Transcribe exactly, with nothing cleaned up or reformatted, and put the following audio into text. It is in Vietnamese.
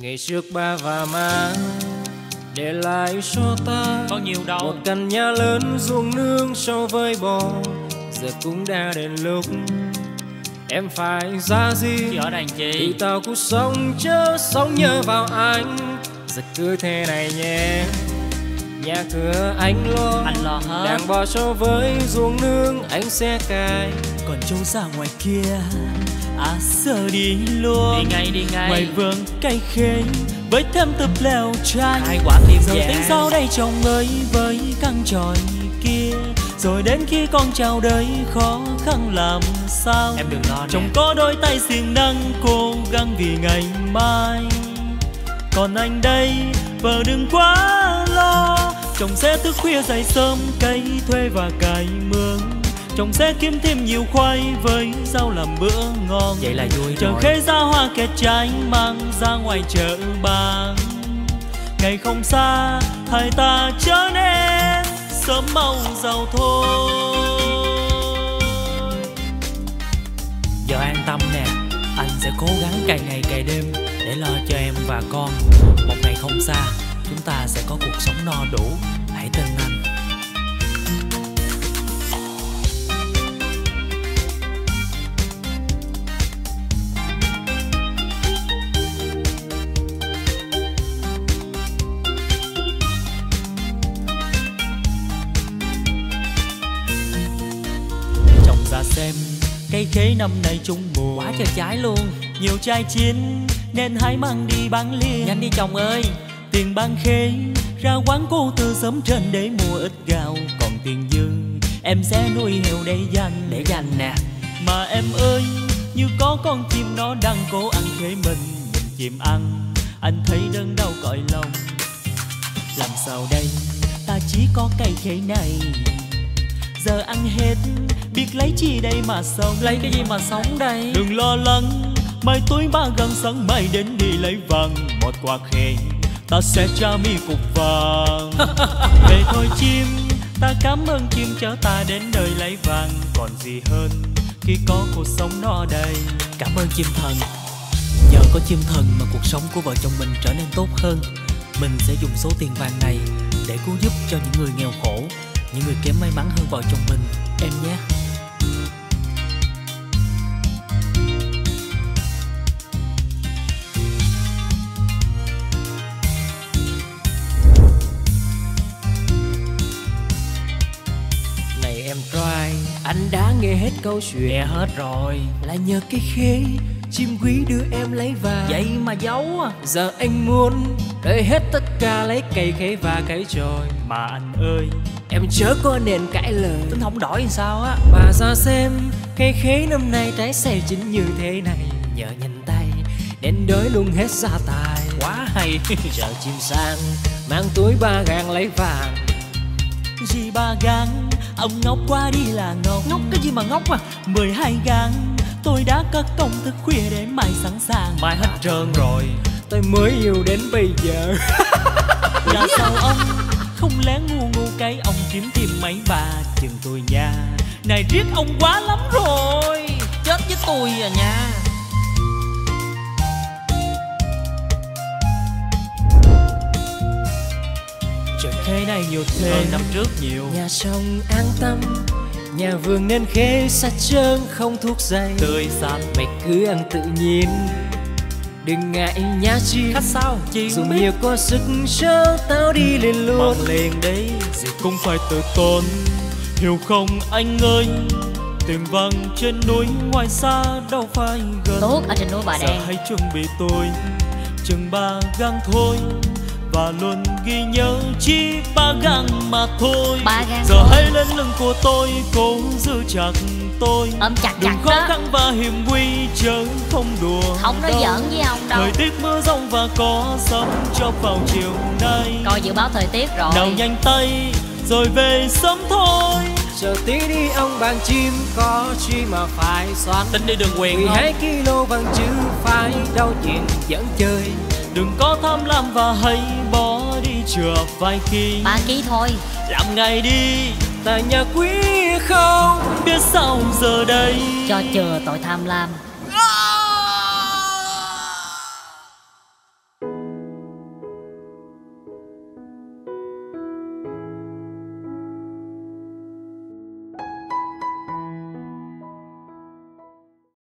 Ngày trước ba và má để lại cho ta có nhiều đâu một căn nhà lớn, ruộng nương sâu với bò. Giờ cũng đã đến lúc em phải ra gì chị ở đành chị thì tao cũng sống chớ sống nhớ vào anh. Giờ cứ thế này nhé, nhà cửa anh lo, anh lo hết. Đàn bò cho với ruộng nương anh sẽ cài, còn trông xa ngoài kia à giờ đi luôn, đi ngay đi ngay ngoài vườn cây khế với thêm túp lều tranh. Hai quả tim rồi tính sau đây trồng ơi với căng tròi kia, rồi đến khi con chào đời khó khăn làm sao em đừng lo. Chồng có đôi tay siêng năng cố gắng vì ngày mai, còn anh đây vợ đừng quá lo. Chồng sẽ thức khuya dậy sớm cấy thuê và cày mương, chồng sẽ kiếm thêm nhiều khoai với rau làm bữa ngon. Vậy là vui. Chờ khế ra hoa kết trái mang ra ngoài chợ bán. Ngày không xa hai ta trở nên sớm mau giàu thôi. Giờ an tâm nè, anh sẽ cố gắng cày ngày cày đêm để lo cho em và con. Một ngày không xa chúng ta sẽ có cuộc sống no đủ, hãy tin anh. Xem cây khế năm nay trúng mùa quá trời trái luôn, nhiều trái chín nên hãy mang đi bán liền. Nhanh đi chồng ơi, tiền bán khế ra quán cô từ sớm trên để mua ít gạo, còn tiền dư em sẽ nuôi heo để dành để dành nè. Mà em ơi, như có con chim nó đang cố ăn khế mình, nhìn chim ăn anh thấy đơn đau cõi lòng. Làm sao đây, ta chỉ có cây khế này, giờ ăn hết biết lấy chi đây mà sống. Lấy cái gì mà sống đây? Đừng lo lắng, mai tối ba gần sáng mai đến đi lấy vàng. Một quả khế ta sẽ tra mi cục vàng. Về thôi chim, ta cảm ơn chim chở ta đến nơi lấy vàng. Còn gì hơn khi có cuộc sống no đầy. Cảm ơn chim thần. Nhờ có chim thần mà cuộc sống của vợ chồng mình trở nên tốt hơn. Mình sẽ dùng số tiền vàng này để cứu giúp cho những người nghèo khổ, những người kém may mắn hơn vợ chồng mình em nhé. Này em trai, anh đã nghe hết câu chuyện. Nghe hết rồi. Là nhờ cái khế chim quý đưa em lấy vàng. Vậy mà giấu à. Giờ anh muốn đợi hết tất cả lấy cây khế và cây chồi. Mà anh ơi, em chớ có nên cãi lời, tính không đổi làm sao á. Bà ra xem cây khế năm nay trái xè chín như thế này, nhờ nhìn tay đến đới luôn hết gia tài. Quá hay. Giờ chim sang mang túi ba gang lấy vàng. Gì ba gang? Ông ngốc quá đi là ngốc. Ngốc cái gì mà ngốc à? mười hai gang tôi đã cất công thức khuya để mai sẵn sàng. Mai hết trơn rồi, tôi mới yêu đến bây giờ. Là sao ông không lẽ ngu ngu cái ông kiếm tìm mấy bà chừng tôi nha. Này riết ông quá lắm rồi, chết với tôi à nha. Trời, khế này nhiều thế, năm trước nhiều. Nhà sông an tâm, nhà vườn nên khế sạch trơn không thuốc dây. Tươi xanh, mày cứ ăn tự nhiên, đừng ngại nhá chi. Khách sao chi dù biết. Nhiều có sức chớ tao đi liền luôn. Mang liền đấy, gì cũng phải tự tôn, hiểu không anh ơi? Tìm vàng trên núi ngoài xa đâu phải gần. Tốt ở trên núi bà đen. Hãy chuẩn bị tôi chừng ba gang thôi, và luôn ghi nhớ chỉ ba gang mà thôi. Giờ thôi. Hãy lên lưng của tôi cố giữ chặt tôi. Ôm chặt đừng chặt khó đó. Khăn và hiểm nguy chớ không đùa. Không nói giỡn với ông đâu. Thời tiết mưa rông và có sấm cho vào chiều nay. Coi dự báo thời tiết rồi. Nào nhanh tay rồi về sớm thôi. Chờ tí đi ông bạn chim, có chi mà phải xoắn. Tính đi đường quyền không? mười hai ki lô bằng chữ phải đâu chuyện dẫn chơi. Đừng có tham lam và hãy bỏ đi chừa vài khi. Ba ký thôi. Làm ngày đi, tại nhà quý không biết sao giờ đây. Cho chừa tội tham lam.